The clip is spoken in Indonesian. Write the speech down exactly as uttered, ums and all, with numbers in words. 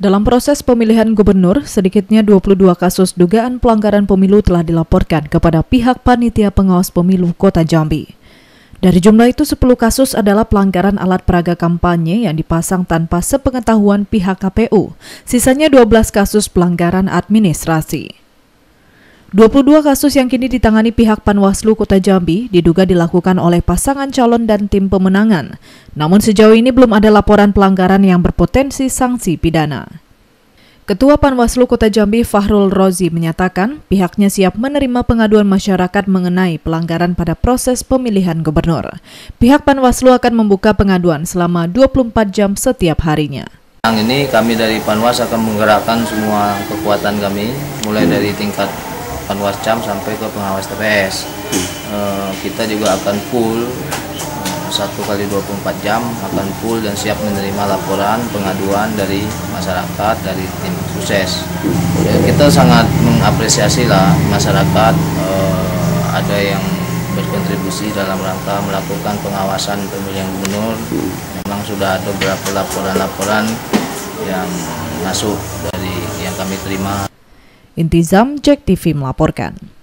Dalam proses pemilihan gubernur, sedikitnya dua puluh dua kasus dugaan pelanggaran pemilu telah dilaporkan kepada pihak panitia pengawas pemilu Kota Jambi. Dari jumlah itu, sepuluh kasus adalah pelanggaran alat peraga kampanye yang dipasang tanpa sepengetahuan pihak K P U. Sisanya dua belas kasus pelanggaran administrasi. dua puluh dua kasus yang kini ditangani pihak Panwaslu Kota Jambi diduga dilakukan oleh pasangan calon dan tim pemenangan. Namun sejauh ini belum ada laporan pelanggaran yang berpotensi sanksi pidana. Ketua Panwaslu Kota Jambi Fahrul Rozi menyatakan pihaknya siap menerima pengaduan masyarakat mengenai pelanggaran pada proses pemilihan gubernur. Pihak Panwaslu akan membuka pengaduan selama dua puluh empat jam setiap harinya. Ini kami dari Panwas akan menggerakkan semua kekuatan kami, mulai dari tingkat Panwascam sampai ke pengawas T P S. E, kita juga akan full satu kali dua puluh empat jam, akan full dan siap menerima laporan pengaduan dari masyarakat, dari tim sukses. E, kita sangat mengapresiasi lah masyarakat, e, ada yang berkontribusi dalam rangka melakukan pengawasan pemilihan gubernur. Memang sudah ada beberapa laporan-laporan yang masuk dari yang kami terima. Intizam, Jack T V melaporkan.